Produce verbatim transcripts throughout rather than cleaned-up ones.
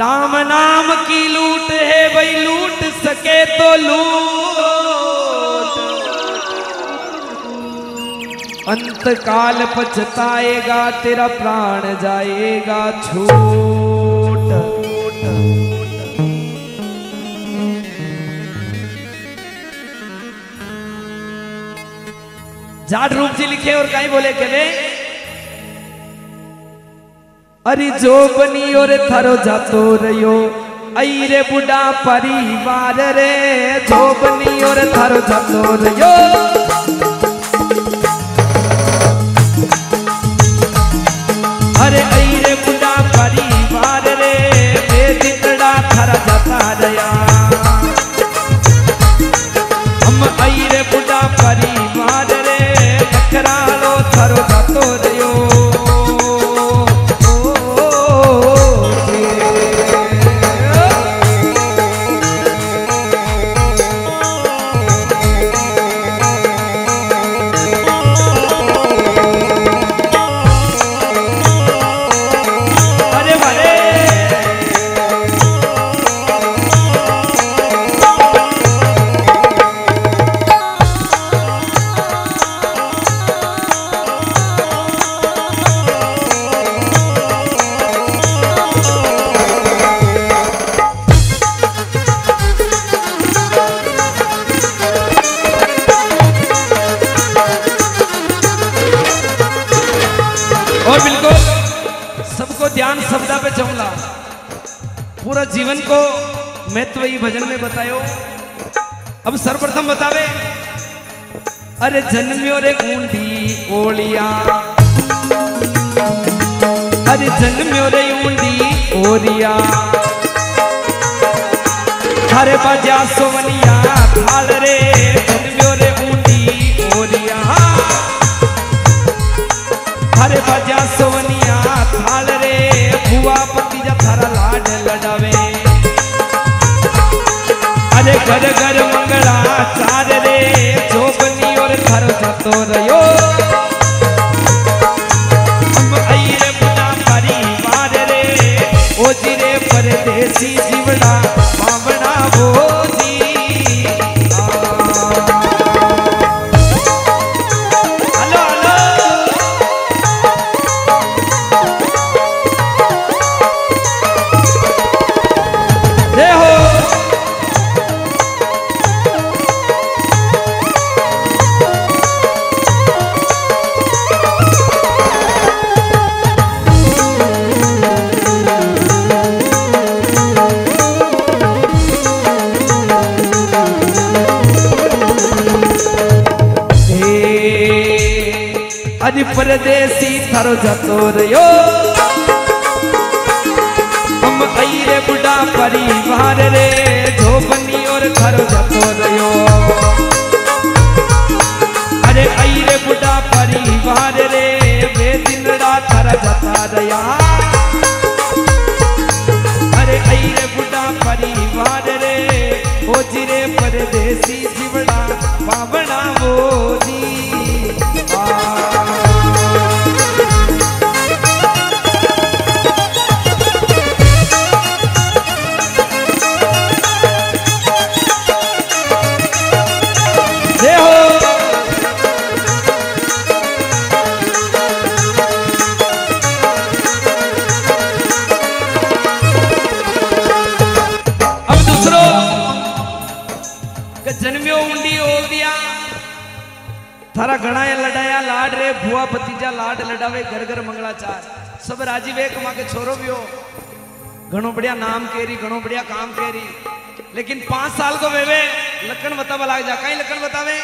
राम नाम की लूट है भाई, लूट सके तो लूट, अंतकाल पछताएगा तेरा प्राण जाएगा छूट। जाट रूप जी लिखे और कहीं बोले के वे अरे जोबनियो थारो जातो रियो आई रे बुढ़ा परिवार रे। जोबनियो थारो जातो रियो अरे आई रे बुढ़ा परिवार रे, वे जितड़ा थारा जाता रया हम आई रे बुढ़ा परिवार रे, नखरालो थारो जातो रियो। और बिल्कुल सबको ध्यान शब्दा पे चाहूंगा, पूरा जीवन को महत्व ही भजन में बतायो। अब सर्वप्रथम बतावे अरे जन्मियो रे ऊंडी ओलिया, अरे जन्मियो रे ऊंडी ओरिया, हरे बाजा सोवनिया थाल रे, जन्मियो रे ऊंडी ओरिया, हरे बाजा सोवनिया थाल रे, भुआ पति जा थारा लाड लड़ावे, अरे घर घर मंगला चार रे, जोबनियो थारो जातो रियो हम आई रे बुढ़ा परिवार रे, ओजी रे परदेसी जीवड़ा पावड़ा बोजी। अरे परदेसी थारो जातो रियो हम आई रे बुढ़ा परिवार रे, जोबनियो थारो जातो रियो, अरे आई रे बुढ़ा परिवार रे, वे जितड़ा थारा जाता रया, अरे आई रे बुढ़ा परिवार रे, ओ जी रे परदेसी जीवड़ा पावड़ा बोजी। थारा गणाया लड़ाया लाड रे, भुआ भतीजा लाड लड़ावे, घर घर मंगला चार, सब राजी वे कमा के छोरो भी हो, घणो बढ़िया नाम केरी, घणो बढ़िया काम केरी, लेकिन पांच साल को वेवे लकन बतावा लाग जा, कहीं लकन बतावे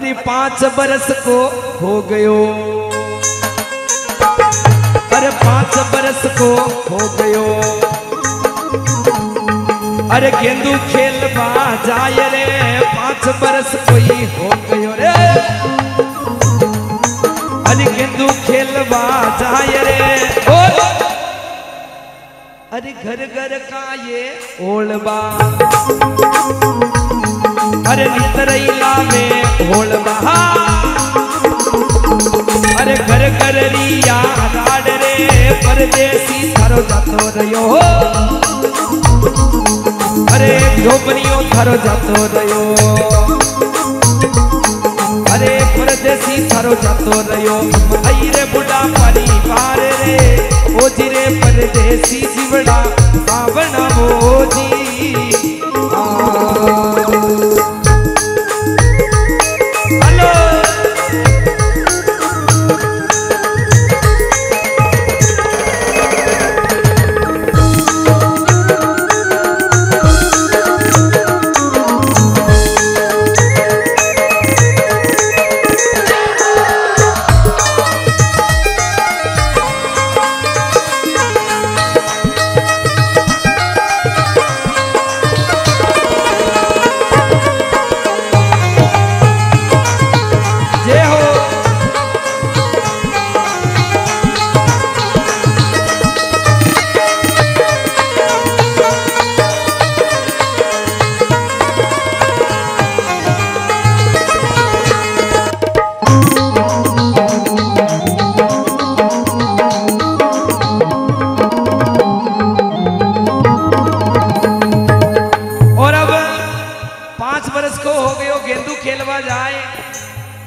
अरे पांच बरस को हो गयो, अरे पांच बरस को हो गयो, अरे गेंदू खेलवा जाय रे, पांच बरस कोई हो गयो रे, अरे गेंदू खेलवा जाय रे, अरे घर घर का ये ओलबा, अरे नितरैला में ओलबा, अरे घर घर रिया राड रे, परदेसी थारो जातो रियो। जोबनियो थारो जातो रियो। अरे परदेसी थारो जातो रियो। आई रे बुढ़ा पानी पार रे ओजी रे परदेसी जीवड़ा सावना मोजी।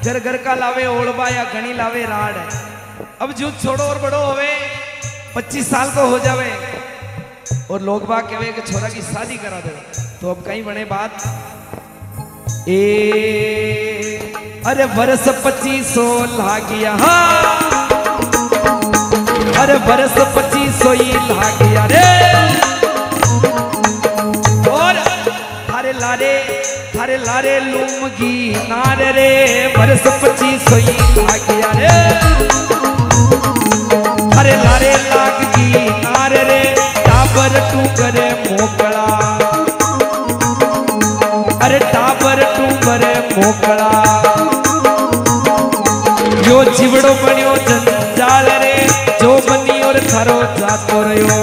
घर घर का लावे ओलबा या घनी लावे राड। अब जूझ छोड़ो और बड़ो होवे, पच्चीस साल को हो जावे और लोग बाग कहे कि छोरा की शादी करा दे, तो अब कहीं बने बात। ए अरे बरस पच्चीसो लागिया, अरे बरस पच्चीसो ही लागिया रे। और थारे लारे थारे लारे लूमगी नार रे बरस पच्चीस सोई लागिया रे। थारे लारे लागगी नार रे टाबर टू करे मोकड़ा, अरे टाबर टू करे मोकड़ा। यो जीवड़ो बन्यो जंजाल रे जोबनियो थारो जातो रियो।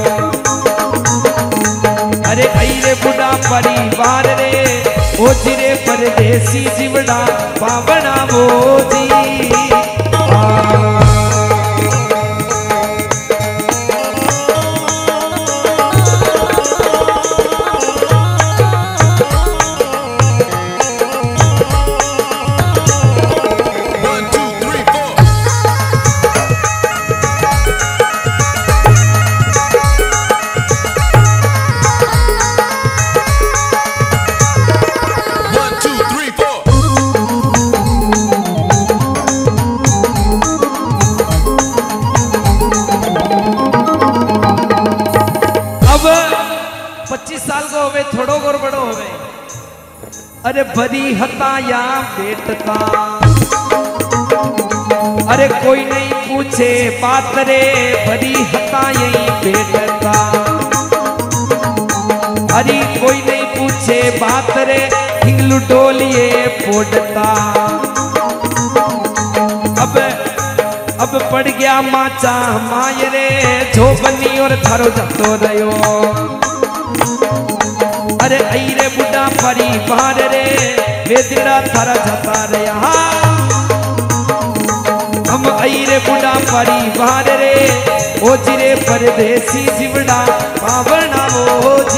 अरे आई रे बुढ़ा परिवार रे ओजी रे परदेसी जीवड़ा पावना मोजी। अरे बड़ी हताया बेटता, अरे कोई नहीं पूछे बात रे बड़ी हताया बेटता। अरे कोई नहीं पूछे बात रे हिंगलू डोलिए पोटता। अब अब पड़ गया माचा माय रे जोबनियो थारो जातो रियो। अरे आई रे बुढ़ा परिवार रे मेरा थारा जाता रिया। हम आई रे बुढ़ा परिवार रे ओजी रे परदेसी जीवड़ा पावना मोजी।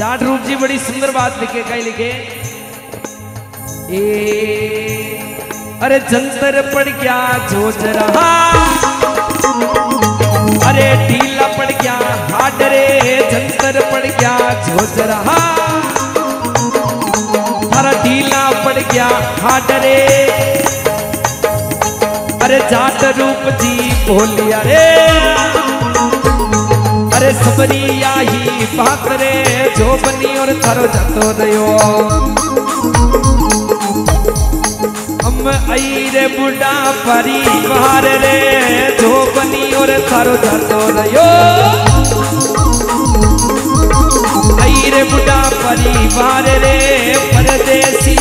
जाट रूप जी बड़ी सुंदर बात लिखे, कहीं लिखे ए अरे जंतर पड़ गया जोजरा, अरे ढीला पड़ गया हाट रे जंतर पड़ गया जोजरा। अरे ढीला पड़ गया हाट रे अरे जाट रूप जी बोलिया रे। अरे सबरी आई बात रे जोबनियो थारो जातो रियो। हम आई रे बुढ़ा परिवार रे जोबनियो थारो जातो रियो। रे बुढ़ा परिवार रे परदेसी